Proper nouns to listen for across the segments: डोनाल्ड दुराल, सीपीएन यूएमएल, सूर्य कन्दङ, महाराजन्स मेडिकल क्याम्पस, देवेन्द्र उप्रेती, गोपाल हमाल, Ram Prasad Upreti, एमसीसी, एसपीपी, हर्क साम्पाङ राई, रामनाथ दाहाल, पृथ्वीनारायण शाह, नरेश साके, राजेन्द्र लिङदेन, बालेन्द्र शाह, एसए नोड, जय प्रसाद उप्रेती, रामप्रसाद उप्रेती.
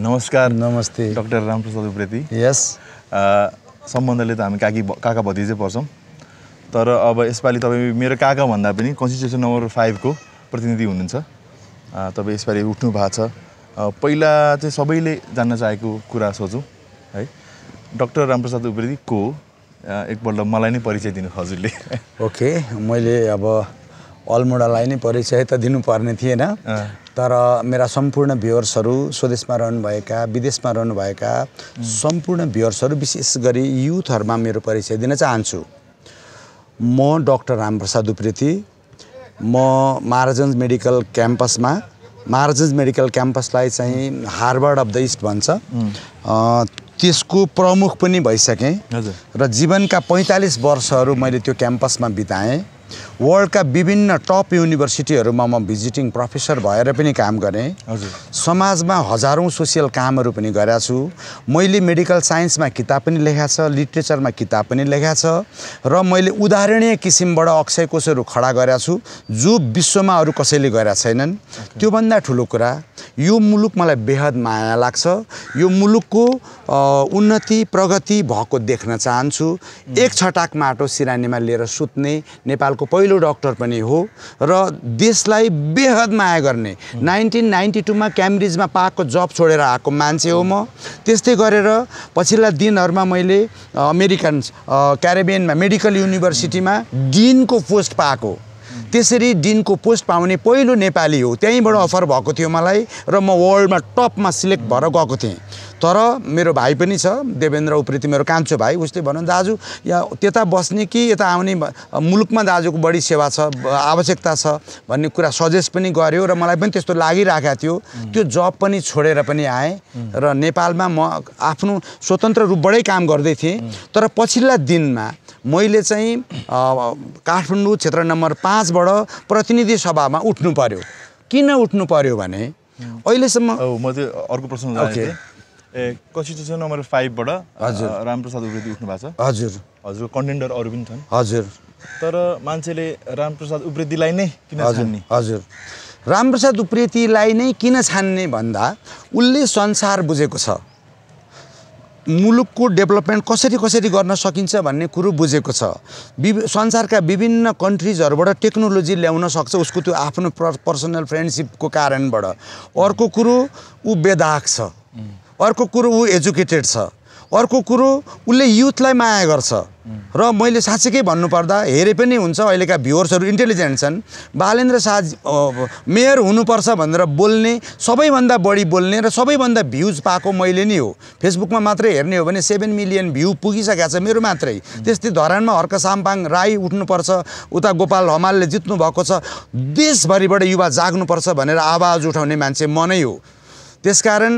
Namaskar. Namaste. Dr. Ram Prasad Upreti. Yes. सम्बन्धले त हामी काका भतिजे पर्छौं तर अब यसपाली तपाई मेरो काका भन्दा पनि कन्स्टिट्युसन नम्बर 5 को प्रतिनिधि हुनुहुन्छ तपाई यसपाली उठ्नु भएको छ पहिला चाहिँ सबैले जान्न चाहेको कुरा सोचौं है डाक्टर रामप्रसाद उप्रेती को एकपल्ट मलाई नै परिचय दिनु हजुरले ओके मैले अब अलमोडालाई नै परिचय त दिनु पर्ने थिएन तर मेरा सम्पूर्ण भ्युअर्सहरु स्वदेशमा रहनु भएका विदेशमा रहनु भएका सम्पूर्ण भ्युअर्सहरु विशेष गरी युथहरुमा मेरो परिचय दिन चाहन्छु म डाक्टर रामप्रसाद उप्रेती म महाराजन्स मेडिकल क्याम्पसलाई चाहिँ हार्वर्ड अफ द ईस्ट भन्छ त्यसको प्रमुख पनि भइसके र जीवनका 45 वर्षहरु मैले त्यो क्याम्पसमा बिताएँ World का विभिन्न टप युनिभर्सिटीहरुमा म भिजिटिङ प्रोफेसर भएर पनि काम गरे समाजमा हजारौं सोशल कामहरु पनि गरेका छु मैले मेडिकल साइन्समा किताब पनि लेखेका छ लिटरेचरमा किताब पनि लेखेका छ र मैले उदाहरणीय किसिमबाट अक्षय कोषहरु खडा गरेका छु जो विश्वमा अरु कसैले गरेका छैनन् त्यो भन्दा ठूलो कुरा यो मुलुक मलाई बेहद माया लाग्छ यो मुलुकको उन्नति प्रगति भएको देख्न चाहन्छु एक छटाक माटो सिरानीमा लिएर सुत्ने नेपालको पहिलो डाक्टर पनि हो र देशलाई बेहद माया गर्ने 1992 मा क्याम्ब्रिजमा पाएको जब छोडेर आएको मान्छे हो म त्यस्तै गरेर पछिल्ला दिनहरुमा मैले अमेरिकन क्यारिबियनमा मेडिकल युनिभर्सिटीमा डीनको पोस्ट पाएको त्यसरी डीनको पोस्ट पाउने पहिलो नेपाली हो त्यहीबाट अफर भएको थियो मलाई र म वर्ल्डमा टपमा सिलेक्ट भएर गएको थिएँ तर मेरो भाइ पनि छ देवेन्द्र उप्रेती मेरो कान्छो भाइ उसले भन्यो दाजु या त्यता बस्ने कि यता आउने मुलुकमा दाजुको बढी सेवा छ आवश्यकता छ भन्ने कुरा सजेस्ट पनि गर्यो र मलाई पनि त्यस्तो लागिराखेको थियो त्यो जब पनि छोडेर पनि आए र नेपालमा म आफ्नो स्वतन्त्र रूपबाटै काम गर्दै थिएँ तर पछिल्ला दिनमा मैले चाहिँ काठमाडौँ क्षेत्र नम्बर 5 बाट प्रतिनिधि सभामा उठ्नु पर्यो किन उठ्नु पर्यो भने अहिलेसम्म म चाहिँ अर्को प्रश्न जान्थे कन्स्टिट्युसन नम्बर 5 बाट रामप्रसाद उप्रेती उठ्नु भएको छ हजुर हजुर कन्टेन्डर अरु पनि छन् हजुर तर मान्छेले रामप्रसाद उप्रेतीलाई नै किन छान्ने हजुर रामप्रसाद उप्रेतीलाई नै किन छान्ने भन्दा उले संसार बुझेको छ मुलुकको डेभलपमेन्ट कसरी कसरी गर्न सकिन्छ भन्ने कुरो बुझेको छ संसारका विभिन्न कन्ट्रीजहरुबाट टेक्नोलोजी ल्याउन सक्छ उसको त्यो आफ्नो पर्सनल फ्रेन्डशिपको कारणबाट अर्को कुरो उ बेदाग छ अर्को कुरो उ एजुकेटेड छ अर्को कुरो उले युथलाई माया गर्छ र मैले साच्चै भन्नु पर्दा हेरे पनि हुन्छ अहिलेका भ्युअर्सहरु इन्टेलिजेन्ट छन् बालेन्द्र शाह मेयर हुनुपर्छ भनेर बोल्ने सबैभन्दा बढी बोल्ने र सबैभन्दा भ्युज पाएको मैले नै हो फेसबुकमा मात्रै हेर्ने हो भने 7 मिलियन भ्यु पुगिसकेको छ मेरो मात्रै त्यस्तै धरानमा हर्क साम्पाङ राई उठ्नुपर्छ उता गोपाल हमालले जित्नु भएको छ देशभरिबाट युवा जाग्नुपर्छ भनेर आवाज उठाउने मान्छे म नै हो त्यसकारण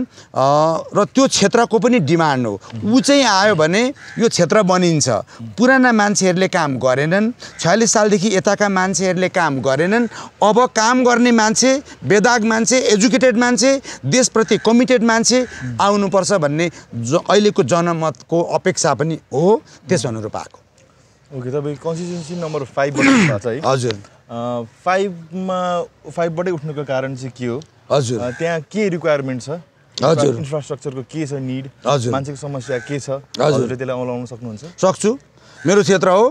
र त्यो क्षेत्रको पनि डिमान्ड हो उ चाहिँ आयो भने यो क्षेत्र बनिन्छ पुराना मान्छेहरुले काम गरेनन् 46 साल देखि यताका मान्छेहरुले काम गरेनन् अब काम गर्ने मान्छे बेदाग मान्छे एजुकेटेड मान्छे देशप्रति कमिटेड मान्छे आउनु पर्छ भन्ने अहिलेको जनमतको अपेक्षा पनि हो त्यस अनुरूप आको ओके तपाई कन्स्टिट्युएन्सी नम्बर 5 बाट छ है हजुर 5 मा 5 बाटै उठ्नुको कारण चाहिँ के हो हजुर त्यहाँ के रिक्वायरमेन्ट छ हजुर इन्फ्रास्ट्रक्चरको के छ नीड हजुर मान्छेको समस्या के छ हजुरले त्यसलाई अलाउन सक्नुहुन्छ सक्छु मेरो क्षेत्र हो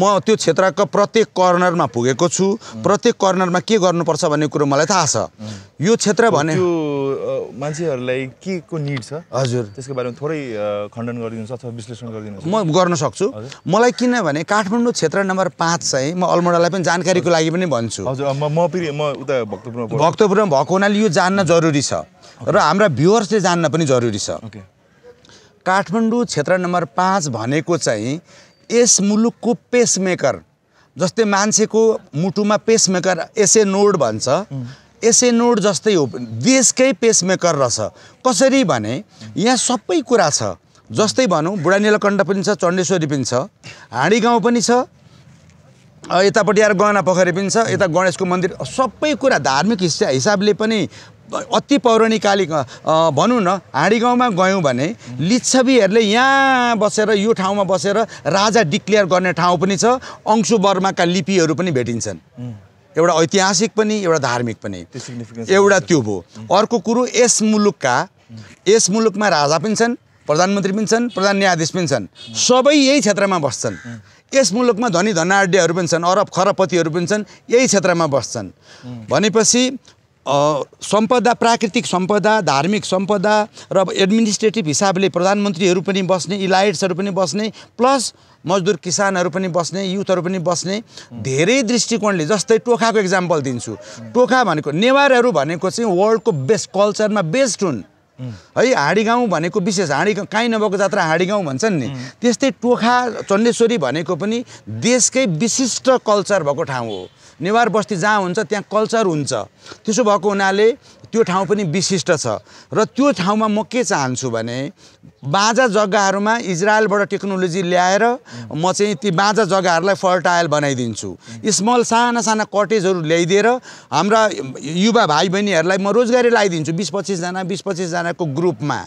म त्यो क्षेत्रका प्रत्येक कर्नरमा पुगेको छु प्रत्येक कर्नरमा के गर्नुपर्छ भन्ने कुरा मलाई थाहा छ यो क्षेत्र भने यो मान्छेहरुलाई के को नीड छ हजुर त्यसको बारेमा थोरै खण्डन गरिदिनुहुन्छ अथवा विश्लेषण गरिदिनुहुन्छ म गर्न सक्छु मलाई किन भने काठमाडौँ क्षेत्र नम्बर 5 चाहिँ म अलमोडालाई पनि जानकारीको लागि पनि भन्छु हजुर म उता भक्तपुरमा भएको हुनाले यो जान्न जरुरी छ र हाम्रा भ्युअर्सले जान्न पनि जरुरी छ काठमाडौँ क्षेत्र नम्बर 5 भनेको चाहिँ यस मुलुकको पेसमेकर जस्तै मान्छेको मुटुमा पेसमेकर एसए नोड भन्छ एसए नोड जस्तै हो देशकै पेसमेकर रहछ कसरी भने यहाँ सबै कुरा छ जस्तै भनौं बुढानीलकण्ड पनि छ चण्डेश्वरी पनि छ हाडी गाउँ पनि छ यतापटि आएर गहना पोखरी पनि छ यता गणेशको मन्दिर सबै कुरा धार्मिक हिसाबले पनि अति पौराणिकालिक भनौं न हाडी गाउँमा गयौं भने लिच्छवीहरुले यहाँ बसेर यो ठाउँमा बसेर राजा डिक्लेयर गर्ने ठाउँ पनि छ अंशु बर्माका लिपिहरु पनि भेटिन्छन् एउटा ऐतिहासिक पनि एउटा धार्मिक पनि एउटा त्यो हो अर्को कुरो यस मुलुकका यस मुलुकमा राजा पनि छन्, प्रधानमन्त्री पनि छन्, प्रधान न्यायाधीश पनि छन्, सबै यही क्षेत्रमा बस्छन्। यस मुलुकमा धनी धनाढ्यहरू पनि छन्, अरब खरबपतिहरू पनि छन्, यही क्षेत्रमा बस्छन्। भनेपछि सम्पदा, प्राकृतिक सम्पदा, धार्मिक सम्पदा र एडमिनिस्ट्रेटिभ हिसाबले प्रधानमन्त्रीहरू पनि बस्ने, इलाइट्सहरू पनि बस्ने, प्लस मजदुर किसानहरू पनि बस्ने, युथहरू पनि बस्ने, धेरै दृष्टिकोणले। जस्तै टोखाको एक्जाम्पल दिन्छु। टोखा भनेको नेवारहरू भनेको चाहिँ वर्ल्डको बेस्ट कल्चरमा बेस्ड हुन् है। हाँडीगाउँ भनेको विशेष हाँडी काहीँ नभएको जात्रा हाँडीगाउँ भन्छन् नि, त्यस्तै टोखा चण्डेश्वरी भनेको पनि देशकै विशिष्ट कल्चर भएको ठाउँ हो। नेवार बस्ती जहाँ हुन्छ त्यहाँ कल्चर हुन्छ, त्यसो भएको हुनाले त्यो ठाउँ पनि विशिष्ट छ। र त्यो ठाउँमा म के चाहन्छु भने, बाँझा जग्गाहरूमा इजरायलबाट टेक्नोलोजी ल्याएर म चाहिँ ती बाँझा जग्गाहरूलाई फर्टाइल बनाइदिन्छु। स्मल साना साना कटेजहरू ल्याइदिएर हाम्रा युवा भाइ बहिनीहरूलाई म रोजगारी लगाइदिन्छु। 20-25 जनाको ग्रुपमा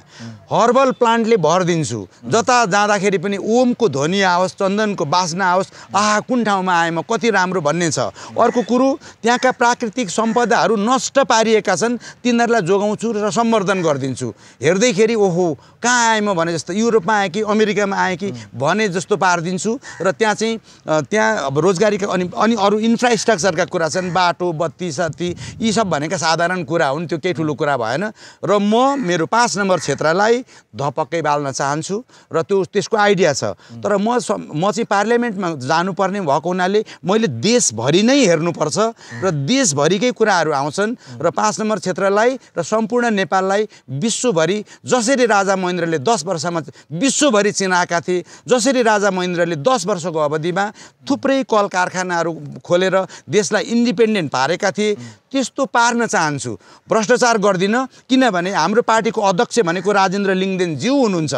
हर्बल प्लान्टले भर दिन्छु। जता जाँदाखेरि पनि ओमको ध्वनि आओस्, चन्दनको बास्ना आओस्, आहा कुन ठाउँमा आएँ म, कति राम्रो भन्ने छ। अर्को कुरो, त्यहाँका प्राकृतिक सम्पदाहरू नष्ट पारिएका छन्, तिनीहरूलाई जोगाउँछु र सम्वर्धन गरिदिन्छु। हेर्दैखेरि ओहो कहाँ आएँ म भने जस्तो, युरोपमा आएँ कि अमेरिकामा आएँ कि भने जस्तो पारिदिन्छु। र त्यहाँ चाहिँ अब रोजगारीका अनि अरू इन्फ्रास्ट्रक्चरका कुरा छन्, बाटो, बत्ती, सत्ती, यी सब भनेका साधारण कुरा हुन्, त्यो केही ठुलो कुरा भएन। र म मेरो 5 नम्बर क्षेत्रलाई धपक्कै बाल्न चाहन्छु र त्यसको आइडिया छ। तर म चाहिँ पार्लियामेन्टमा जानुपर्ने भएको हुनाले मैले देशभरि नै हेर्नुपर्छ र देशभरिकै कुराहरू आउँछन्। र 5 नम्बर क्षेत्रलाई र सम्पूर्ण नेपाललाई विश्वभरि, जसरी राजा महेन्द्रले 10 वर्षमा विश्वभरि चिनाएका थिए, जसरी राजा महेन्द्रले 10 वर्षको अवधिमा थुप्रै कल कारखानाहरू खोलेर देशलाई इन्डिपेन्डेन्ट पारेका थिए, त्यस्तो पार्न चाहन्छु। भ्रष्टाचार गर्दिनँ, किनभने हाम्रो पार्टीको अध्यक्ष भनेको राजेन्द्र लिङदेन ज्यू हुनुहुन्छ।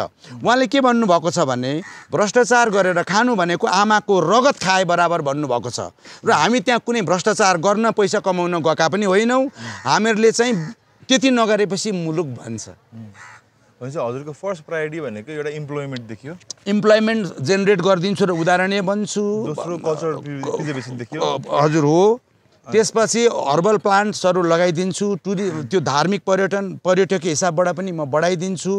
उहाँले के भन्नुभएको छ भने, भ्रष्टाचार गरेर खानु भनेको आमाको रगत खाए बराबर भन्नुभएको छ। र हामी त्यहाँ कुनै भ्रष्टाचार गर्न, पैसा कमाउन गएका पनि होइनौँ। हामीहरूले चाहिँ त्यति नगरेपछि मुलुक भन्छ। हजुरको फर्स्ट प्रायोरिटी भनेको एउटा इम्प्लोइमेन्ट देखियो, इम्प्लोइमेन्ट जेनेरेट गरिदिन्छु र उदाहरणीय बन्छु। हजुर हो, त्यसपछि हर्बल प्लान्ट्सहरू लगाइदिन्छु, त्यो धार्मिक पर्यटकीय हिसाबबाट पनि म बढाइदिन्छु।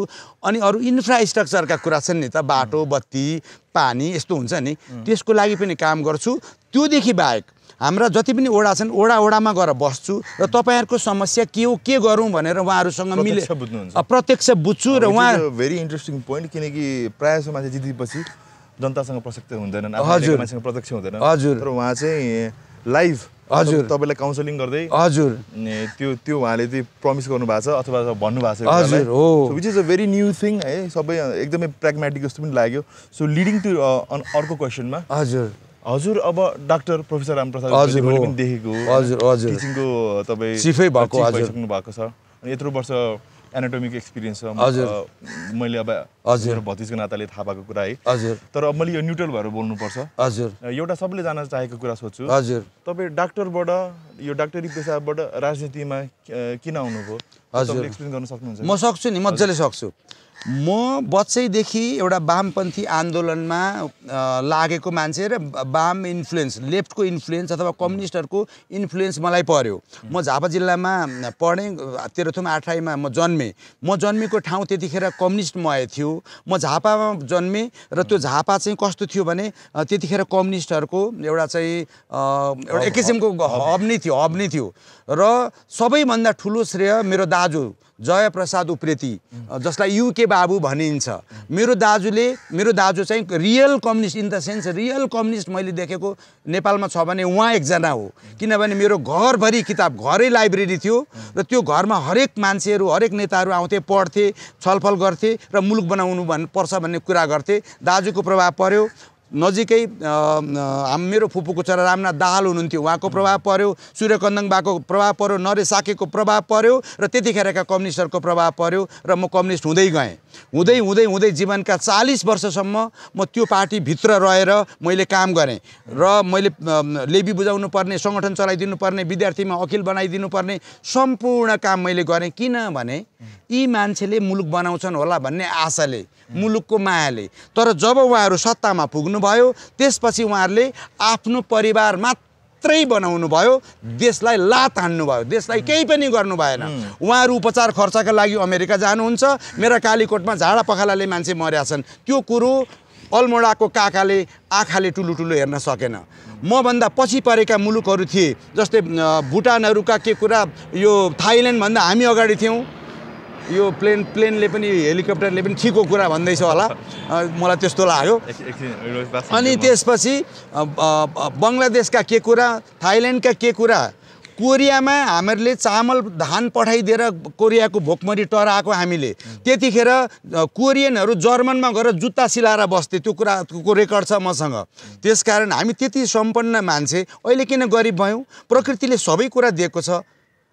अनि अरू इन्फ्रास्ट्रक्चरका कुरा छन् नि त, बाटो, बत्ती, पानी, यस्तो हुन्छ नि, त्यसको लागि पनि काम गर्छु। त्योदेखि बाहेक हाम्रा जति पनि ओडा छन्, ओडामा गएर बस्छु र तपाईँहरूको समस्या के हो, के गरौँ भनेर उहाँहरूसँग मिले प्रत्यक्ष बुझ्छु। र उहाँ भेरी इन्ट्रेस्टिङ पोइन्ट, किनकि प्रायः जसो मान्छे जितेपछि जनतासँग प्रसक्त हुँदैन, मान्छेसँग प्रत्यक्ष हुँदैन। हजुर, तर उहाँ चाहिँ लाइभ हजुर तपाईँलाई काउन्सलिङ गर्दै हजुर त्यो उहाँले त्यो प्रमिस गर्नुभएको छ अथवा भन्नुभएको छ। हजुर हो, which is a very new thing है, सबै एकदमै प्र्याग्मेटिक जस्तो पनि लाग्यो। सो लिडिङ टु अर्को क्वेसनमा, हजुर अब डाक्टर प्रोफेसर रामप्रसाद उप्रेती मैले पनि देखेको टिचिङको तपाईँ चिफै भएको छ, अनि यत्रो वर्ष एनाटोमिक एक्सपिरियन्स छ, मैले अब मेरो भतिजको नाताले थाहा पाएको कुरा है। तर अब मैले यो न्युट्रल भएर बोल्नुपर्छ। एउटा सबैले जान चाहेको कुरा सोध्छु, तपाईँ डाक्टरबाट, यो डाक्टरी पेसाबाट राजनीतिमा किन आउनुभयो? एक्सप्लेन गर्न सक्नुहुन्छ? म सक्छु नि, मजाले सक्छु। म बच्चैदेखि एउटा वामपन्थी आन्दोलनमा लागेको मान्छे र वाम इन्फ्लुएन्स, लेफ्टको इन्फ्लुएन्स अथवा कम्युनिस्टहरूको इन्फ्लुएन्स मलाई पर्यो। म झापा जिल्लामा पढेँ, 13 थुम 8 थाईमा म जन्मेँ। म जन्मेको ठाउँ त्यतिखेर कम्युनिस्टमय थियो। म झापामा जन्मेँ र त्यो झापा चाहिँ कस्तो थियो भने, त्यतिखेर कम्युनिस्टहरूको एउटा चाहिँ एउटा एक किसिमको हब नै थियो। र सबैभन्दा ठुलो श्रेय मेरो दाजु जय प्रसाद उप्रेती, जसलाई युके बाबु भनिन्छ, मेरो दाजु चाहिँ real communist, in the sense real communist मैले देखेको नेपालमा छ भने उहाँ एकजना हो। किनभने मेरो घरभरि किताब, घरै लाइब्रेरी थियो र त्यो घरमा हरेक मान्छेहरू, हरेक नेताहरू आउँथे, पढ्थे, छलफल गर्थे र मुलुक बनाउनु पर्छ भन्ने कुरा गर्थे। दाजुको प्रभाव पर्यो। नजिकै मेरो फुपूको छोरा रामनाथ दाहाल हुनुहुन्थ्यो, उहाँको प्रभाव पर्यो। सूर्य कन्दङ बाको प्रभाव पर्यो, नरेश साकेको प्रभाव पर्यो र त्यतिखेरका कम्युनिस्टहरूको प्रभाव पर्यो। र म कम्युनिस्ट हुँदै गएँ, हुँदै हुँदै हुँदै जीवनका 40 वर्षसम्म म त्यो पार्टीभित्र रहेर मैले काम गरेँ। र मैले लेबी बुझाउनुपर्ने, सङ्गठन चलाइदिनुपर्ने, विद्यार्थीमा वकिल बनाइदिनुपर्ने सम्पूर्ण काम मैले गरेँ। किनभने यी मान्छेले मुलुक बनाउँछन् होला भन्ने आशाले, मुलुकको मायाले। तर जब उहाँहरू सत्तामा पुग्नुभयो, त्यसपछि उहाँहरूले आफ्नो परिवार मात्र मात्रै बनाउनु भयो देशलाई लात हान्नु भयो देशलाई केही पनि गर्नु भएन उहाँहरु उपचार खर्चका लागि अमेरिका जानुहुन्छ मेरा कालीकोटमा झाडा पखालाले मान्छे मर्या छन् त्यो कुरो अल्मोडाको काकाले आँखाले टुलुटुलु हेर्न सकेन म भन्दा पछि परेका मुलुकहरु थिए जस्तै भुटानहरुका के कुरा यो थाइल्यान्ड भन्दा हामी अगाडि थियौं यो प्लेनले पनि हेलिकप्टरले पनि ठीकको कुरा भन्दैछ होला मलाई त्यस्तो लाग्यो अनि त्यसपछि बंगलादेशका के कुरा थाइल्यान्डका के कुरा कोरियामा हामीहरूले चामल धान पठाइदिएर कोरियाको भोकमरी टराएको हामीले त्यतिखेर कोरियनहरु जर्मनमा गएर जुत्ता सिलाएर बस्थे त्यो कुराको रेकर्ड छ मसँग त्यसकारण हामी त्यति सम्पन्न मान्छे अहिले किन गरिब भयौ प्रकृतिले सबै कुरा दिएको छ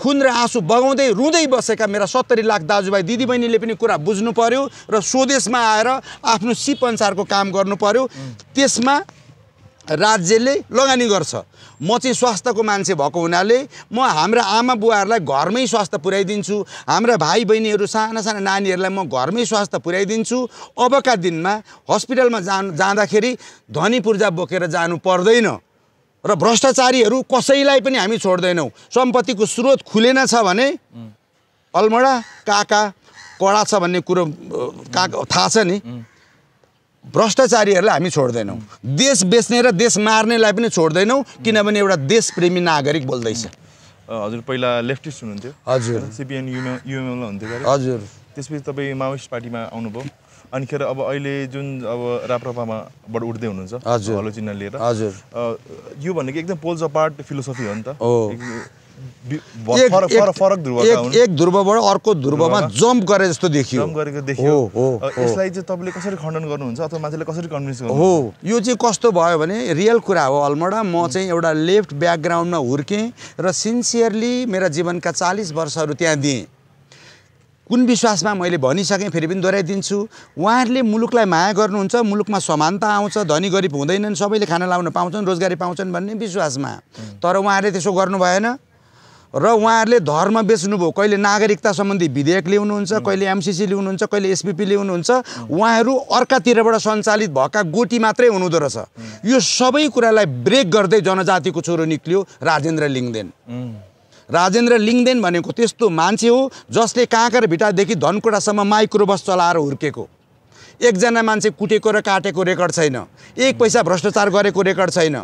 खुन र आँसु बगाउँदै रुँदै बसेका मेरा 70 लाख दाजुभाइ दिदीबहिनीले पनि कुरा बुझ्नु पर्यो र स्वदेशमा आएर आफ्नो सिप अनुसारको काम गर्नु पर्यो त्यसमा राज्यले लगानी गर्छ म चाहिँ स्वास्थ्यको मान्छे भएको हुनाले म हाम्रो आमा बुवाहरुलाई घरमै स्वास्थ्य पुर्याइदिन्छु हाम्रो भाइ बहिनीहरु साना साना नानीहरुलाई म घरमै स्वास्थ्य पुर्याइदिन्छु अबका दिनमा अस्पतालमा जाँदाखेरि धनी पूर्जा बोकेर जानु पर्दैन र भ्रष्टाचारीहरु कसैलाई पनि हामी छोड्दैनौ सम्पत्तिको स्रोत खुलेन छ भने अल्मडा काका कडा छ भन्ने कुरा थाहा छ नि भ्रष्टाचारीहरुलाई हामी छोड्दैनौ देश बेच्ने र देश मार्नेलाई पनि छोड्दैनौ किनभने एउटा देशप्रेमी नागरिक बोल्दैछ हजुर पहिला लेफ्टिस्ट हुनुहुन्थ्यो हजुर सीपीएन यूएमएल हुनुहुन्थ्यो हजुर त्यसपछि तपाई माओवादी पार्टीमा आउनुभयो अनिखेर अब अहिले जुन अब राप्रपामा बड उठ्दै हुनुहुन्छ हलो चिन्ह लिएर हजुर यो भनेको एकदम पोल्स अपार्ट फिलोसफी हो नि त फरक ध्रुवका हुन् एक ध्रुवबाट अर्को ध्रुवमा जम्प गरे जस्तो देखियो जम्प गरेको देखियो यसलाई चाहिँ तपाईले कसरी खण्डन गर्नुहुन्छ अथवा मान्छेले कसरी कन्भिन्स गर्नुहुन्छ हो यो चाहिँ कस्तो भयो भने रियल कुरा हो अल्मडा म चाहिँ एउटा लेफ्ट ब्याकग्राउन्डमा हुर्के र सिन्सियरली मेरा जीवनका 40 वर्षहरु त्यहाँ दिए कुन विश्वासमा मैले भनिसके फेरि पनि दोहोर्याइदिन्छु उहाँहरूले मुलुकलाई माया गर्नुहुन्छ मुलुकमा समानता आउँछ धनी गरिब हुँदैनन् सबैले खाना लाउन पाउँछन् रोजगारी पाउँछन् भन्ने विश्वासमा तर उहाँहरूले त्यसो गर्नु भएन र उहाँहरूले धर्म बेच्नुभयो कहिले नागरिकता सम्बन्धी विधेयक ल्याउनुहुन्छ कहिले एमसीसी ल्याउनुहुन्छ कहिले एसपीपी ल्याउनुहुन्छ उहाँहरू अर्कातिरबाट सञ्चालित भएका गोटी मात्रै हुनुहुँदो रहेछ यो सबै कुरालाई ब्रेक गर्दै जनजातिको छोरो निक्लियो राजेन्द्र लिङदेन राजेन्द्र लिङदेन भनेको त्यस्तो मान्छे हो जसले काँकर भिटादेखि धनकुटासम्म माइक्रोबस चलाएर हुर्केको एकजना मान्छे कुटेको र काटेको रेकर्ड छैन एक पैसा भ्रष्टाचार गरेको रेकर्ड छैन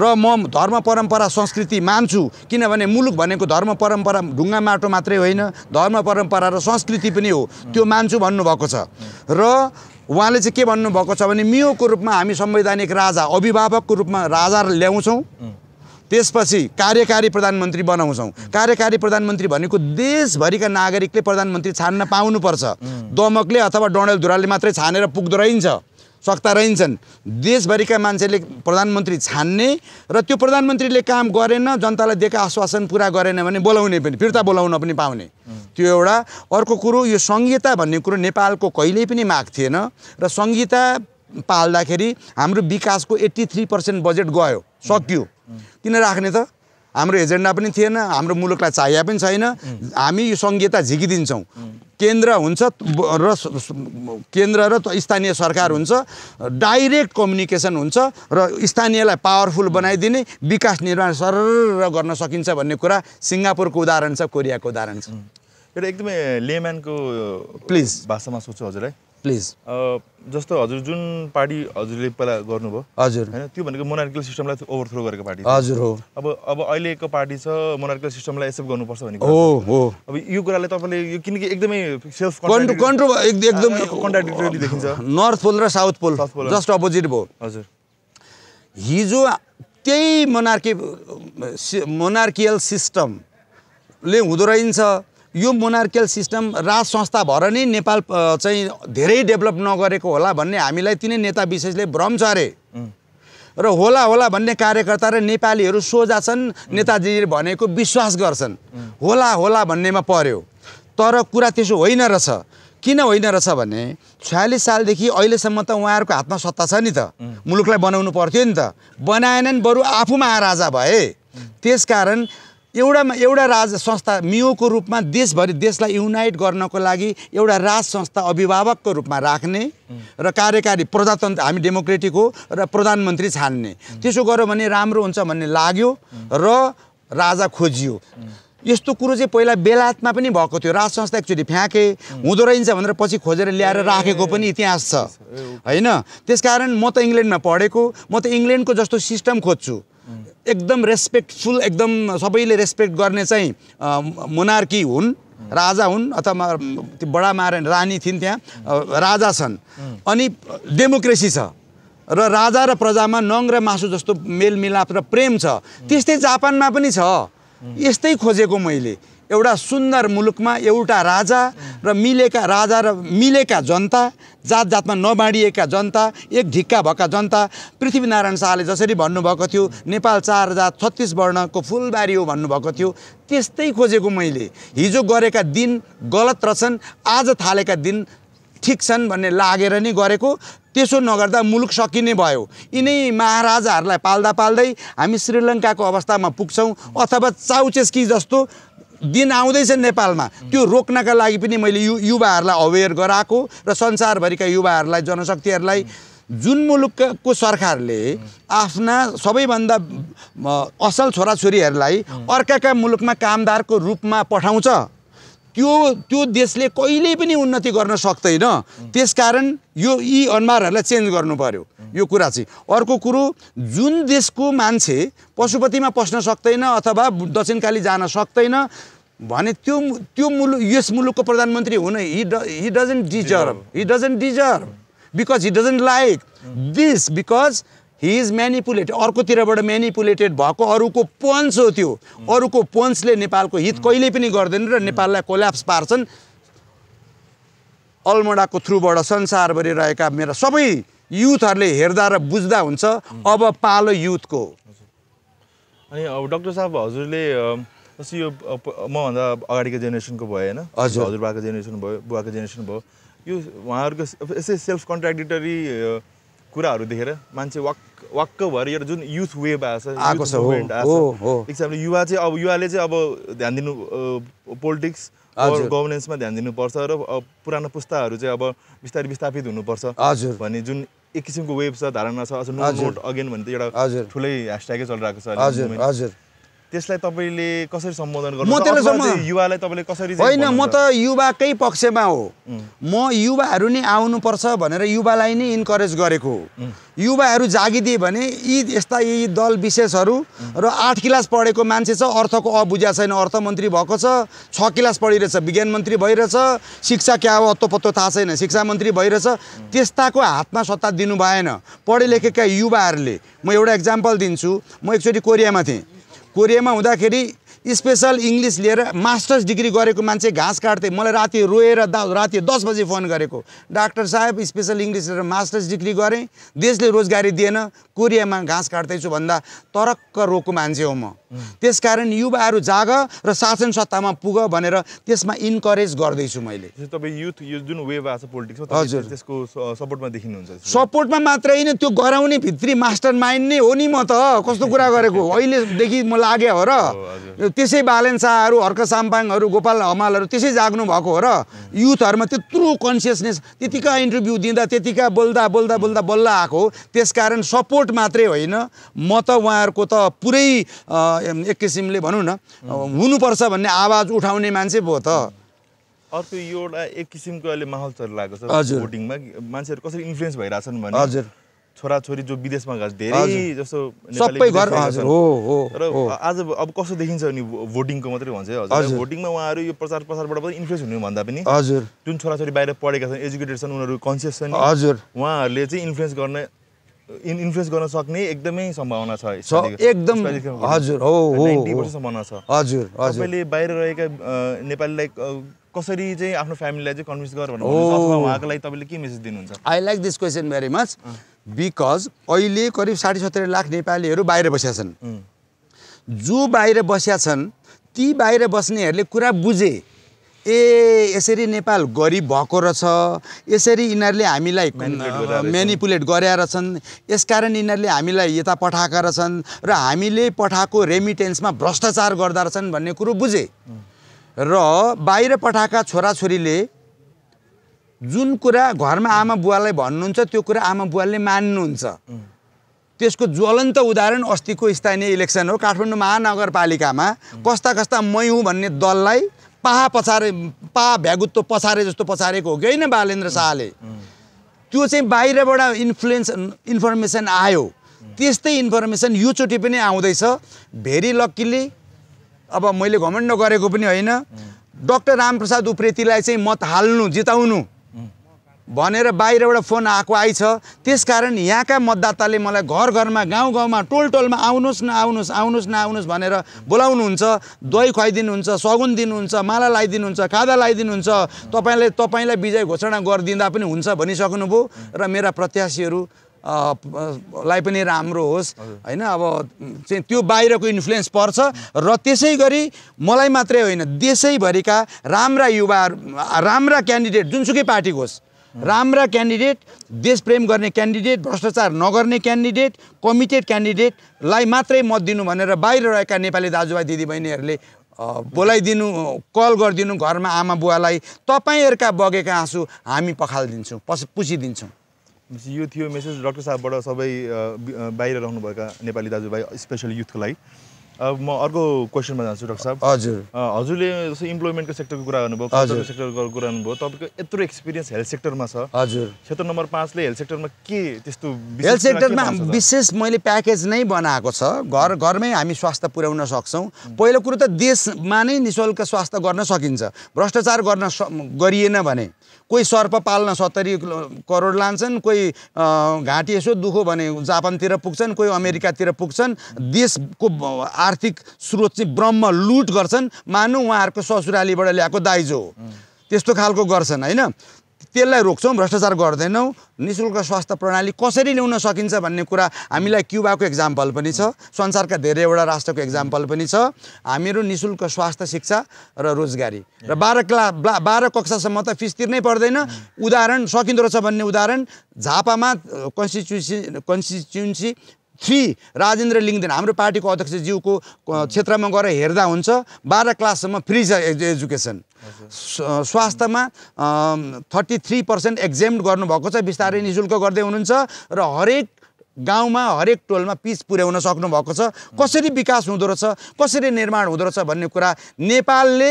र म धर्म परम्परा संस्कृति मान्छु किनभने मुलुक भनेको धर्म परम्परा ढुङ्गा माटो मात्रै होइन धर्म परम्परा र संस्कृति पनि हो त्यो मान्छु भन्नु भएको छ र उहाँले चाहिँ के भन्नु भएको छ भने मियोको रूपमा हामी संवैधानिक राजा अभिभावकको रूपमा राजा ल्याउँछौं त्यसपछि कार्यकारी प्रधानमन्त्री बनाउँछौं कार्यकारी प्रधानमन्त्री भनेको देशभरिका नागरिकले प्रधानमन्त्री छान्न पाउनु पर्छ दमकले अथवा डोनाल्ड दुरालले मात्रै छानेर पुग्दो रहन्छ सक्ता रहन्छन् देशभरिका मान्छेले प्रधानमन्त्री छान्ने र त्यो प्रधानमन्त्रीले काम गरेन जनतालाई दिएका आश्वासन पूरा गरेन भने बोलाउने पनि फिर्ता बोलाउन पनि पाउने त्यो एउटा अर्को कुरो यो संहिता भन्ने कुरो नेपालको कहिल्यै पनि माग थिएन र संहिता पाल्दाखेरि हाम्रो विकासको 83% बजेट गयो सक्यो किन राख्ने त हाम्रो एजेन्डा पनि थिएन हाम्रो मुलुकलाई चाहिया पनि छैन हामी यो संहिता झिकिदिन्छौं केन्द्र हुन्छ र केन्द्र र स्थानीय सरकार हुन्छ डाइरेक्ट कम्युनिकेसन हुन्छ र स्थानीयलाई पावरफुल बनाइदिने विकास निर्माण सरल गर्न सकिन्छ भन्ने कुरा सिंगापुरको उदाहरण छ कोरियाको उदाहरण छ यो एकदमै लेम्यानको प्लिज भाषामा सोच्छु हजुरलाई प्लिज जस्तो हजुर जुन पार्टी हजुरले पहिला गर्नुभयो हजुर हैन त्यो भनेको मोनार्किकल सिस्टमलाई ओभरथ्रो गरेको पार्टी हजुर हो अब अहिलेको पार्टी छ मोनार्किकल सिस्टमलाई एक्सेप्ट गर्नुपर्छ भनेको हो अब यो कुराले तपाईले यो किनकि एकदमै सेल्फ एकदम कन्ट्राडिक्टरी देखिन्छ नर्थ पोल र साउथ पोल जस्ट अपोजिट भयो हजुर हिजो त्यही मोनार्किकल सिस्टमले हुँदो रहन्छ यो मोनार्कियल सिस्टम राज संस्था भएर नै नेपाल चाहिँ धेरै डेभलप नगरेको होला भन्ने हामीलाई तिनै नेता विशेषले भ्रम छ रे र होला होला भन्ने कार्यकर्ता र नेपालीहरु सोझा छन् नेताजीले भनेको विश्वास गर्छन् होला होला भन्नेमा पर्यो तर कुरा त्यसो होइन रहेछ किन होइन रहेछ भने 46 साल देखि अहिले सम्म त उहाँहरुको हातमा सत्ता छ नि त मुलुकलाई बनाउनु पर्थ्यो नि त बनाएनन् बरु आफू महाराजा भए त्यसकारण एउटा राज संस्था मियोको रूपमा देशभरि देशलाई युनाइट गर्नको लागि एउटा राज संस्था अभिभावकको रूपमा राख्ने र कार्यकारी प्रजातन्त्र हामी डेमोक्रेटिक हो र प्रधानमन्त्री छान्ने त्यसो गर्यो भने राम्रो हुन्छ भन्ने लाग्यो र राजा खोजियो यस्तो कुरो चाहिँ पहिला बेलायतमा पनि भएको थियो राज संस्था एक्चुअली फ्याँके हुँदो रहेछ भनेर पछि खोजेर ल्याएर राखेको पनि इतिहास छ हैन त्यसकारण म त इंग्ल्यान्डमा पढेको म त इंग्ल्यान्डको जस्तो सिस्टम खोज्छु एकदम रेस्पेक्टफुल एकदम सबैले रेस्पेक्ट गर्ने चाहिँ मोनार्की हुन् राजा हुन् अथवा बडा महारानी रानी थिइन् त्यहाँ राजा छन् अनि डेमोक्रेसी छ र राजा र प्रजामा नङ र मासु जस्तो मेलमिलाप र प्रेम छ त्यस्तै जापानमा पनि छ यस्तै खोजेको मैले एउटा सुन्दर मुलुकमा एउटा राजा र मिलेका जनता जात जातमा नबाडिएका जनता एक ढिक्का भएका जनता पृथ्वीनारायण शाहले जसरी भन्नुभएको थियो नेपाल ४ जात ३६ वर्णको फूलबारी हो भन्नुभएको थियो त्यस्तै खोजेको मैले हिजो गरेका दिन गलत रचन आज थालेका दिन ठीक छन् भन्ने लागेर नि गरेको त्यसो नगर्दा मुलुक सकिने भयो यिनै महाराजाहरुलाई पाल्दा पाल्दै हामी श्रीलङ्काको अवस्थामा पुग्छौं अथवा चाउचेस्की जस्तो दिन आउँदैछ नेपालमा त्यो रोक्नका लागि पनि मैले युवाहरुलाई अवेयर गराएको र संसारभरिका युवाहरुलाई जनशक्तिहरुलाई जुन मुलुकको सरकारले आफ्ना सबैभन्दा असल छोराछोरीहरुलाई अर्काका मुलुकमा कामदारको रूपमा पठाउँछ त्यो देशले कहिल्यै पनि उन्नति गर्न सक्दैन त्यसकारण यो यी अनुहारहरुलाई चेन्ज गर्नु पर्यो यो कुरा चाहिँ अर्को कुरो जुन देशको मान्छे पशुपतिमा पस्न सक्दैन अथवा दक्षिणकाली जान सक्दैन भने त्यो मुलुक यस मुलुकको प्रधानमन्त्री हुन he doesn't deserve because he doesn't like this because he is manipulated अर्कोतिरबाट म्यानिपुलेटेड भएको अरूको पञ्च हो त्यो अरूको पञ्चले नेपालको हित कहिल्यै पनि गर्दैन र नेपाललाई कोल्याप्स पार्छन् अल्मोडाको थ्रुबाट संसारभरि रहेका मेरा सबै युथहरुले हेर्दा र बुझ्दा हुन्छ अब पालो युथको अनि डाक्टर साहब हजुरले जस्तो यो म भन्दा अगाडिको जेनेरेसनको भयो हैन हजुरबाको जेनेरेसन भयो बुवाको जेनेरेसन भयो यो उहाँहरुको यसै सेल्फ कन्ट्राडिक्टरी कुराहरु देखेर मान्छे वाक्क भएर यो जुन युथ वेभ आएको छ एक्चुअली युवा चाहिँ अब युवाले चाहिँ अब ध्यान दिनु पोलिटिक्स और गभर्नेन्समा ध्यान दिनुपर्छ र पुरानो पुस्ताहरु चाहिँ अब विस्तारै विस्थापित हुनुपर्छ भन्ने जुन एक किसिमको वेभ छ धारणा छ नो मोट अगेन भन्ने एउटा ठुलै ह्याशट्यागै चलिरहेको छ अहिले हजुर त्यसलाई तपाईले कसरी सम्बोधन गर्नुहुन्छ युवालाई तपाईले कसरी हैन म त युवाकै पक्षमा हो म युवाहरु नै आउनु पर्छ भनेर युवालाई नै इन्करेज गरेको युवाहरु जागिदिए भने यी एस्ता यी दल विशेषहरु र 8 क्लास पढेको मान्छे छ अर्थको अबुझ्या छैन अर्थमन्त्री भएको छ 6 क्लास पढिरहेछ विज्ञान मन्त्री भइरहेछ शिक्षा के हो अत्तोपत्तो थाहा छैन शिक्षा मन्त्री भइरहेछ त्यस्ताको हातमा सत्ता दिनु भएन पढेलेखेका युवाहरुले म एउटा एक्जाम्पल दिन्छु म एकचोटी कोरियामा थिए कोरियामा हुँदाखेरि स्पेशल इंग्लिश लिएर मास्टर्स डिग्री गरेको मान्छे घाँस काट्थे मलाई राति रोएर राति 10 बजे फोन गरेको डाक्टर साहब स्पेशल इंग्लिश लिएर मास्टर्स डिग्री गरे देशले रोजगारी दिएन कोरियामा घाँस काट्दै छु भन्दा तरक्क रोको मान्छे हो म त्यसकारण युवाहरु जाग र शासन सत्तामा पुग भनेर त्यसमा इन्करेज गर्दै छु मैले तपाई युथ यो जुन वेभ आछ पोलिटिक्समा तपाईले त्यसको सपोर्टमा देखिनुहुन्छ सपोर्टमा मात्र हैन त्यो गराउने भित्री मास्टरमाइन्ड नै हो नि म त कस्तो कुरा गरेको अहिले देखि म लाग्या हो र त्यसै बालेन्साहरु हर्क साम्पाङहरु गोपाल हमालहरु त्यसै जाग्नु भएको हो र युथहरुमा त्यत्रो कन्सियसनेस त्यतिका इन्टरभ्यु दिँदा त्यतिका बोल्दा बल्ल आको त्यसकारण सपोर्ट मात्रै होइन म त उहाँहरुको त पुरै एक किसिमले भनौं न हुनुपर्छ भन्ने आवाज उठाउने मान्छे भो त अर्को एउटा एक किसिमको अहिले माहौल चलिरहेको छ भोटिङमा मान्छेहरु कसरी इन्फ्लुएन्स भइराछन् भने हजुर छोरा छोरी जो विदेशमा गए धेरै जस्तो सबै घर हो हो र आज अब कसो देखिन्छ नि भोटिङको मात्रै भन्छ हजुर भोटिङमा उहाँहरु यो प्रचार प्रसारबाट पनि इन्फ्लुएन्स हुनु भन्दा पनि हजुर जुन छोरा छोरी बाहिर पढेका छन् एजुकेटेड छन् उनीहरु कन्सियस छन् हजुर उहाँहरुले चाहिँ इन्फ्लुएन्स गर्न सक्ने एकदमै सम्भावना छ एकदम हजुर हो हो 90% सम्भावना छ हजुर तपाईले बाहिर रहेका नेपालीलाई कसरी चाहिँ आफ्नो फ्यामिलीलाई चाहिँ कन्भिन्स गर भन्नुहुन्छ अथवा उहाँको लागि तपाईले के मेसेज दिनुहुन्छ I like this question very much because अहिले करिब 70 लाख नेपालीहरु बाहिर बसेका छन् जो बाहिर बसेका छन् ती बाहिर बस्नेहरुले कुरा बुझे ए यसरी नेपाल गरिब भएको रहेछ यसरी इनरले हामीलाई म्यानिपुलेट गरेर छन् यसकारण इनरले हामीलाई यता पठाका रहेछन् र हामीले पठाको रेमिटेन्समा भ्रष्टाचार गर्दा रहेछन् भन्ने कुरा बुझे र बाहिर पठाका छोराछोरीले जुन कुरा घरमा आमा बुवालाई भन्नुहुन्छ त्यो कुरा आमा बुवाले मान्नुहुन्छ त्यसको ज्वलन्त उदाहरण अस्तिको स्थानीय इलेक्सन हो काठमाडौँ महानगरपालिकामा कस्ता कस्ता मै हुँ भन्ने दललाई पाहा पछारे पाहा भ्यागुत्तो पछारे जस्तो पछारेको हो कि हैन बालेन्द्र शाहले त्यो चाहिँ बाहिरबाट इन्फर्मेसन आयो त्यस्तै इन्फर्मेसन योचोटी पनि आउँदैछ भेरी लक्कीली अब मैले घमण्ड गरेको पनि हैन डाक्टर रामप्रसाद उप्रेतीलाई चाहिँ मत हाल्नु जिताउनु भनेर बाहिरबाट फोन आएको आइछ त्यसकारण यहाँका मतदाताले मलाई घर घरमा गाउँ गाउँमा टोल टोलमा आउनुस् नआउनुस् आउनुस् नआउनुस् भनेर बोलाउनुहुन्छ दही खुवाइदिनुहुन्छ सगुन दिनुहुन्छ माला लाइदिनुहुन्छ कादा लाइदिनुहुन्छ तपाईलाई विजय घोषणा गरिदिँदा पनि हुन्छ भनिसक्नुभयो र मेरा प्रत्याशीहरु लाई पनि राम्रो होस् हैन अब चाहिँ त्यो बाहिरको इन्फ्लुएन्स पर्छ र त्यसैगरी मलाई मात्रै होइन देशैभरिका राम्रा युवा राम्रा क्यान्डिडेट जुनसुकै पार्टीको होस् राम्रा क्यान्डिडेट देशप्रेम गर्ने क्यान्डिडेट भ्रष्टाचार नगर्ने क्यान्डिडेट कमिटेड क्यान्डिडेटलाई मात्रै मत दिनु भनेर बाहिर रहेका नेपाली दाजुभाइ दिदीबहिनीहरूले बोलाइदिनु कल गरिदिनु घरमा आमा बुवालाई तपाईहरुका बगेका आँसु हामी पखाल्दिन्छौं पुछिदिन्छौं यो थियो मेसेज डाक्टर साहबबाट सबै बाहिर रहनुभएका नेपाली दाजुभाइ स्पेशल युथको लागि अब म अर्को क्वेशनमा जान्छु डाक्टर साहब हजुर हजुरले जस्तो इम्प्लोयमेन्टको सेक्टरको कुरा गर्नुभयो हजुर सेक्टरको कुरा गर्नुभयो तपाईको यत्रो एक्सपिरियन्स हेल्थ सेक्टरमा छ हजुर क्षेत्र नम्बर ५ ले हेल्थ सेक्टरमा के त्यस्तो हेल्थ सेक्टरमा विशेष मैले प्याकेज नै बनाएको छ घरमै हामी स्वास्थ्य पुर्याउन सक्छौं पहिलो कुरा त देशमा नै निशुल्क स्वास्थ्य गर्न सकिन्छ भ्रष्टाचार गर्न गरिएन भने कोही सर्प पाल्न 70 करोड लान्छन् कोही घाँटी यसो दुखो भने जापानतिर पुग्छन् कोही अमेरिकातिर पुग्छन् देशको आर्थिक स्रोत चाहिँ ब्रह्म लुट गर्छन् मानौ उहाँहरुको ससुरालीबाट ल्याएको दाइजो त्यस्तो खालको गर्छन् हैन त्यसलाई रोक्छौं भ्रष्टाचार गर्दैनौ निशुल्क स्वास्थ्य प्रणाली कसरी ल्याउन सकिन्छ भन्ने कुरा हामीलाई क्युबाको एक्जाम्पल पनि छ संसारका धेरैवटा राष्ट्रको एक्जाम्पल पनि छ हामीहरु निशुल्क स्वास्थ्य शिक्षा र रोजगारी र 12 कक्षासम्म त फीस तिर्नै पर्दैन उदाहरण सकिन्दो रहेछ भन्ने उदाहरण झापामा कन्स्टिट्युएन्सी 3 राजेन्द्र लिङदेन हाम्रो पार्टीको अध्यक्ष ज्यूको क्षेत्रमा गएर हेर्दा हुन्छ 12 क्लाससम्म फ्री एजुकेसन स्वास्थ्यमा 33% एक्जेम्प्ट गर्नु भएको छ विस्तारै निशुल्क गर्दै हुनुहुन्छ र हरेक गाउँमा हरेक टोलमा पिच पुर्याउन सक्नु भएको छ कसरी विकास हुँदो रहेछ कसरी निर्माण हुँदो रहेछ भन्ने कुरा नेपालले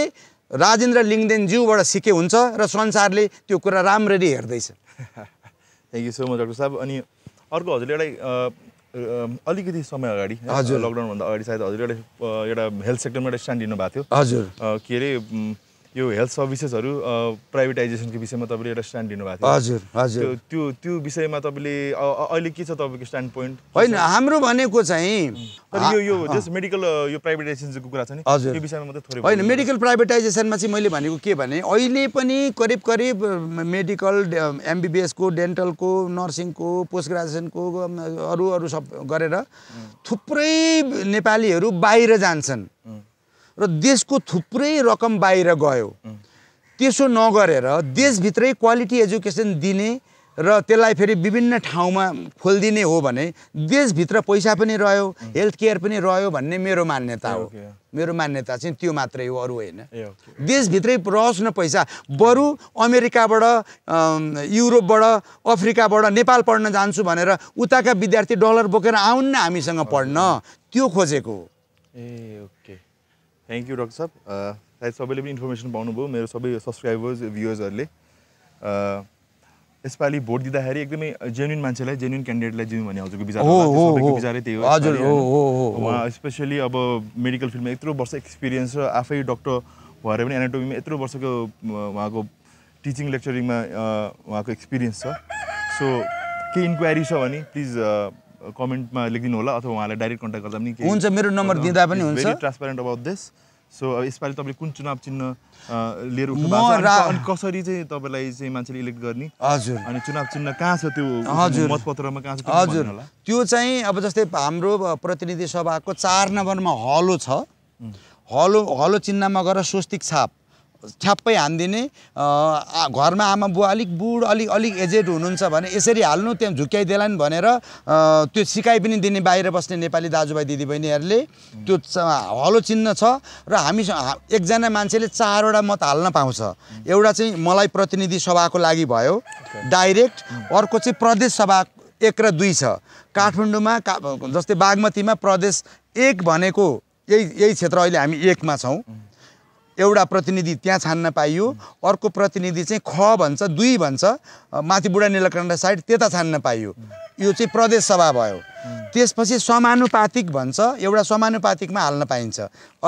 राजेन्द्र लिङदेन ज्यूबाट सिके हुन्छ र संसारले त्यो कुरा राम्ररी हेर्दैछ thank you so much doctor साहब अनि अर्को हजुरले एउटा अलिकति समय अगाडि लकडाउन भन्दा अगाडि सायद हजुरले एउटा हेल्थ सेक्टरमा एउटा स्ट्यान्ड लिनु भएको थियो हजुर के अरे यो हेल्थ सर्भिसेसहरु प्राइभेटाइजेसनको विषयमा तपाईले एउटा स्ट्यान्ड लिनु भएको थियो हजुर हजुर त्यो त्यो विषयमा तपाईले अहिले के छ तपाईको स्ट्यान्ड पोइन्ट हैन हाम्रो भनेको चाहिँ यो यो जस मेडिकल यो प्राइभेटाइजेसनको कुरा छ नि त्यो विषयमा मात्र थोरै हैन मेडिकल प्राइभेटाइजेसनमा चाहिँ मैले भनेको के भने अहिले पनि करिब करिब मेडिकल एमबीबीएस को डेन्टल को नर्सिङ को पोस्ट ग्रेजुएसन को अरु सब गरेर थुप्रै नेपालीहरु बाहिर जान्छन् र देशको थुप्रै रकम बाहिर गयो त्यसो नगरेर देशभित्रै क्वालिटी एजुकेसन दिने र त्यसलाई फेरि विभिन्न ठाउँमा खोल्दिने हो भने देशभित्र पैसा पनि रह्यो हेल्थ केयर पनि रह्यो भन्ने मेरो मान्यता हो मेरो मान्यता चाहिँ त्यो मात्रै हो अरु हैन देशभित्रै रहोस् न पैसा बरु अमेरिकाबाट युरोपबाट अफ्रिकाबाट नेपाल पढ्न जान्छु भनेर उताका विद्यार्थी डलर बोकेर आउन हामीसँग पढ्न त्यो खोजेको हो ए ओके थ्यांक यू डाक्टर साहब सायद सबैले पनि इन्फर्मेसन पाउनुभयो मेरो सबै सब्सक्राइबर्स भ्युअर्सहरुले यसपालि भोट दिँदाखेरि एकदमै जेन्युइन मान्छेलाई जेन्युइन क्यान्डिडेटलाई दिनु भन्ने हजुरको विचार सबैको विचारै त्यही हो हजुर हो हो हो उहाँ स्पेशली अब मेडिकल फिल्डमा यत्रो वर्ष एक्सपिरियन्स र आफै डाक्टर भएर पनि एनाटोमीमा यत्रो वर्षको उहाँको टिचिङ लेक्चरिङमा उहाँको एक्सपिरियन्स छ सो के इन्क्वायरी छ भने प्लिज कमेन्टमा लेखिदिनु होला अथवा उहाँलाई डाइरेक्ट कन्ट्याक्ट गर्दा पनि हुन्छ मेरो नम्बर दिँदा पनि हुन्छ very transparent about this so यसपालि तपाईले कुन चुनाव चिन्ह लिएर उठ्नु भएको छ अनि कसरी चाहिँ तपाईलाई चाहिँ मान्छेले इलेक्ट गर्ने हजुर अनि चुनाव चिन्ह कहाँ छ त्यो मतपत्रमा कहाँ छ त्यो भन्नु होला त्यो चाहिँ अब जस्तै हाम्रो प्रतिनिधि सभाको 4 नम्बरमा हलो छ हलो चिन्हमा गएर स्वस्तिक छाप छ्याप्पै हान्दिने घरमा आमा बुवा अलिक बुढ अलिक अलिक एजेड हुनुहुन्छ भने यसरी हाल्नु त्यहाँ झुक्याइदेलान् भनेर त्यो सिकाइ पनि दिने बाहिर बस्ने नेपाली दाजुभाइ दिदीबहिनीहरूले त्यो हलो चिन्ह छ र हामी एकजना मान्छेले चारवटा मत हाल्न पाउँछ एउटा चाहिँ मलाई प्रतिनिधि सभाको लागि भयो डाइरेक्ट अर्को चाहिँ प्रदेश सभा 1 र 2 छ काठमाडौँमा जस्तै बागमतीमा प्रदेश 1 भनेको यही क्षेत्र अहिले हामी 1 मा छौं एउटा प्रतिनिधि त्यहाँ छान्न पाइयो अर्को प्रतिनिधि चाहिँ ख भन्छ 2 भन्छ माथि बुढा नीलकण्ठ साइड त्यता छान्न पाइयो यो चाहिँ प्रदेश सभा भयो त्यसपछि समानुपातिक भन्छ एउटा समानुपातिकमा हाल्न पाइन्छ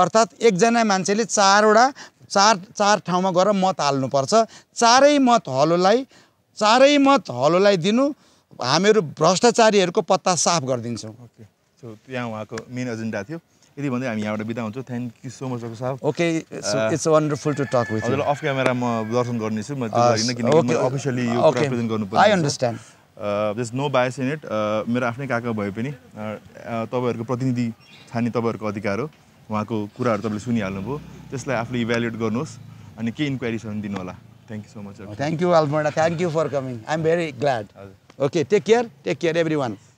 अर्थात एकजना मान्छेले चार ठाउँमा गएर मत हाल्नु पर्छ चारै मत हलोलाई दिनु हामीहरु भ्रष्टाचारीहरुको पत्ता साफ गर्दिन्छौं ओके सो त्यहाँ उहाँको मेन एजेन्डा थियो यदि भन्दै हामी यहाँबाट बिदा हुन्छौं thank you so much sir okay it's wonderful to talk with you off camera म दर्शन गर्नेछु म त्यो गरिन किनकि म अफिसियली यो प्रेजेन्ट गर्नुपर्छ I understand there is no bias in it मेरो आफ्नै काका भए पनि तपाईहरुको प्रतिनिधि छान्ने तपाईहरुको अधिकार हो उहाँको कुराहरु तपाईले सुनिहाल्नु भो त्यसलाई आफूले इभ्यालुएट गर्नुहोस् अनि के इन्क्वायरी छ भने दिनु होला thank you so much thank you अल्मडा thank you for coming I am very glad Okay, take care everyone.